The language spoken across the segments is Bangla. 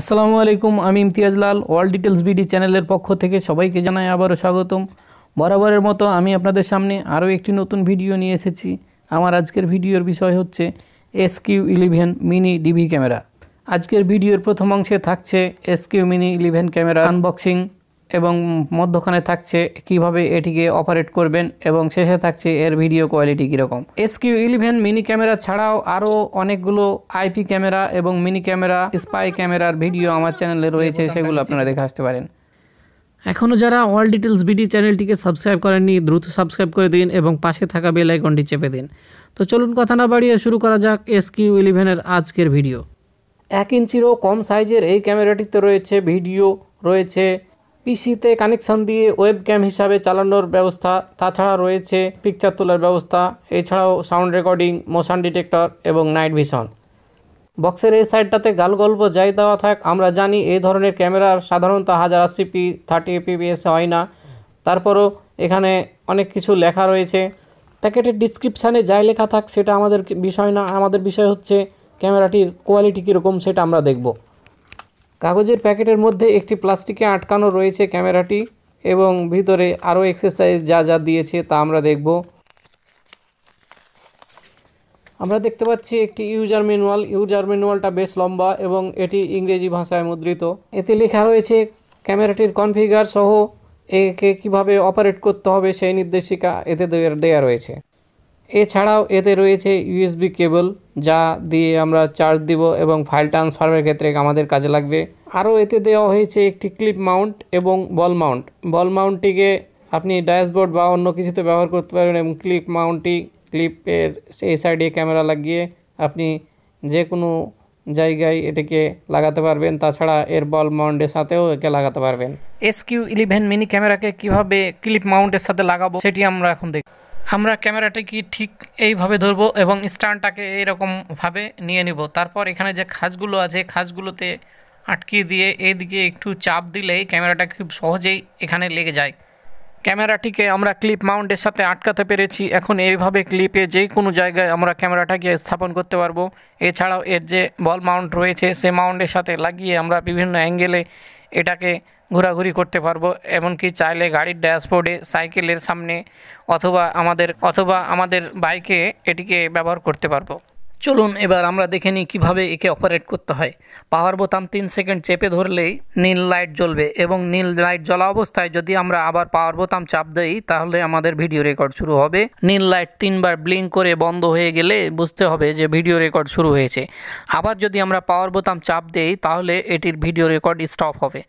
আসসালামু আলাইকুম আমি Imtiaz Lal all details BD চ্যানেলের পক্ষ থেকে সবাইকে জানাই আবারও স্বাগতম। বরাবরের মতো আমি আপনাদের সামনে আরও একটি নতুন ভিডিও নিয়ে এসেছি। আমার আজকের ভিডিওর বিষয় হচ্ছে SQ11 মিনি ডিভি ক্যামেরা। আজকের ভিডিওর প্রথম অংশে থাকছে SQ মিনি 11 ক্যামেরা আনবক্সিং এবং মধ্যখানে থাকছে কিভাবে এটিকে অপারেট করবেন এবং শেষে থাকছে এর ভিডিও কোয়ালিটি কীরকম। SQ11 মিনি ক্যামেরা ছাড়াও আরও অনেকগুলো আইপি ক্যামেরা এবং মিনি ক্যামেরা স্পাই ক্যামেরার ভিডিও আমার চ্যানেলে রয়েছে, সেগুলো আপনারা দেখে আসতে পারেন। এখনও যারা অল ডিটেলস বিডি চ্যানেলটিকে সাবস্ক্রাইব করেননি দ্রুত সাবস্ক্রাইব করে দিন এবং পাশে থাকা বেল আইকনটি চেপে দিন। তো চলুন কথা না বাড়িয়ে শুরু করা যাক SQ11 এর আজকের ভিডিও। 1 ইঞ্চিরও কম সাইজের এই ক্যামেরাটিতে রয়েছে ভিডিও, রয়েছে পিসিতে কানেকশন দিয়ে ওয়েবক্যাম হিসাবে চালানোর ব্যবস্থা, তাছাড়া রয়েছে পিকচার তোলার ব্যবস্থা, এছাড়াও সাউন্ড রেকর্ডিং, মোশন ডিটেক্টর এবং নাইট ভিশন। বক্সের এই সাইডটাতে গাল গল্প যাই দেওয়া থাক, আমরা জানি এই ধরনের ক্যামেরা সাধারণত 1080p 30fps হয় না, তারপরও এখানে অনেক কিছু লেখা রয়েছে। প্যাকেটের ডিসক্রিপশানে যাই লেখা থাক সেটা আমাদের বিষয় না, আমাদের বিষয় হচ্ছে ক্যামেরাটির কোয়ালিটি কীরকম সেটা আমরা দেখব। কাগজের প্যাকেটের মধ্যে একটি প্লাস্টিকে আটকানো রয়েছে ক্যামেরাটি এবং ভিতরে আরও এক্সেসরিজ যা যা দিয়েছে তা আমরা দেখব। আমরা দেখতে পাচ্ছি একটি ইউজার ম্যানুয়াল। ইউজার ম্যানুয়ালটা বেশ লম্বা এবং এটি ইংরেজি ভাষায় মুদ্রিত। এতে লেখা রয়েছে ক্যামেরাটির কনফিগার সহ একে কীভাবে অপারেট করতে হবে সেই নির্দেশিকা এতে দেওয়া রয়েছে। এছাড়াও এতে রয়েছে USB কেবল যা দিয়ে আমরা চার্জ দিব এবং ফাইল ট্রান্সফারের ক্ষেত্রে আমাদের কাজে লাগবে। আরও এতে দেওয়া হয়েছে একটি ক্লিপ মাউন্ট এবং বল মাউন্ট। বল মাউন্টটিকে আপনি ড্যাশবোর্ড বা অন্য কিছুতে ব্যবহার করতে পারবেন এবং ক্লিপ মাউন্টটি ক্লিপের এই সাইডে ক্যামেরা লাগিয়ে আপনি যে কোনো জায়গায় এটিকে লাগাতে পারবেন, তাছাড়া এর বল মাউন্টের সাথেও একে লাগাতে পারবেন। SQ11 মিনি ক্যামেরাকে কীভাবে ক্লিপ মাউন্টের সাথে লাগাবো সেটি আমরা এখন দেখব। আমরা ক্যামেরাটিকে ঠিক এইভাবে ধরব এবং স্ট্যান্ডটাকে এইরকমভাবে নিয়ে নিব, তারপর এখানে যে খাঁজগুলো আছে খাঁজগুলোতে আটকিয়ে দিয়ে এইদিকে একটু চাপ দিলেই ক্যামেরাটা খুব সহজেই এখানে লেগে যায়। ক্যামেরাটিকে আমরা ক্লিপ মাউন্টের সাথে আটকাতে পেরেছি, এখন এইভাবে ক্লিপে যে কোনো জায়গায় আমরা ক্যামেরাটাকে স্থাপন করতে পারবো। এছাড়াও এর যে বল মাউন্ট রয়েছে সে মাউন্টের সাথে লাগিয়ে আমরা বিভিন্ন অ্যাঙ্গেলে এটাকে ঘোরাঘুরি করতে পারবো, এমনকি চাইলে গাড়ির ড্যাশবোর্ডে, সাইকেলের সামনে অথবা আমাদের বাইকে এটিকে ব্যবহার করতে পারবো। চলুন এবার আমরা দেখে নিই কীভাবে একে অপারেট করতে হয়। পাওয়ার বোতাম 3 সেকেন্ড চেপে ধরলেই নীল লাইট জ্বলবে এবং নীল লাইট জ্বলা অবস্থায় যদি আমরা আবার পাওয়ার বোতাম চাপ দেই তাহলে আমাদের ভিডিও রেকর্ড শুরু হবে। নীল লাইট 3বার ব্লিঙ্ক করে বন্ধ হয়ে গেলে বুঝতে হবে যে ভিডিও রেকর্ড শুরু হয়েছে। আবার যদি আমরা পাওয়ার বোতাম চাপ দেই তাহলে এটির ভিডিও রেকর্ড স্টপ হবে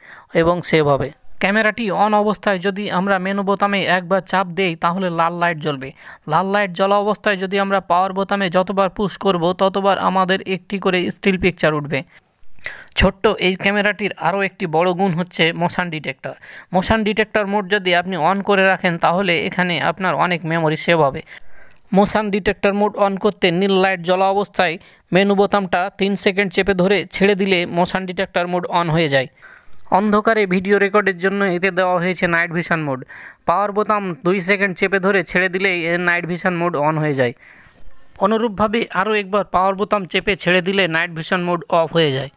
এবং সেভ হবে। ক্যামেরাটি অন অবস্থায় যদি আমরা মেনু বোতামে একবার চাপ দেই তাহলে লাল লাইট জ্বলবে। লাল লাইট জ্বলা অবস্থায় যদি আমরা পাওয়ার বোতামে যতবার পুশ করব ততবার আমাদের একটি করে স্টিল পিকচার উঠবে। ছোট্ট এই ক্যামেরাটির আরও একটি বড় গুণ হচ্ছে motion detector. Motion detector mode যদি আপনি অন করে রাখেন তাহলে এখানে আপনার অনেক মেমোরি সেভ হবে। মোশন ডিটেক্টর মোড অন করতে নীল লাইট জ্বলা অবস্থায় মেনু বোতামটা 3 সেকেন্ড চেপে ধরে ছেড়ে দিলে মোশন ডিটেক্টর মোড অন হয়ে যায়। অন্ধকারে ভিডিও রেকর্ডের জন্য এতে দেওয়া হয়েছে নাইট ভিশন মোড। পাওয়ার বোতাম 2 সেকেন্ড চেপে ধরে ছেড়ে দিলেই এর নাইট ভিশন মোড অন হয়ে যায়। অনুরূপভাবে আরও একবার পাওয়ার বোতাম চেপে ছেড়ে দিলে নাইট ভিশন মোড অফ হয়ে যায়।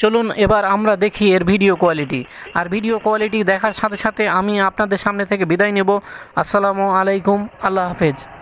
চলুন এবার আমরা দেখি এর ভিডিও কোয়ালিটি। আর ভিডিও কোয়ালিটি দেখার সাথে সাথে আমি আপনাদের সামনে থেকে বিদায় নেব। আসসালামু আলাইকুম, আল্লাহ হাফেজ।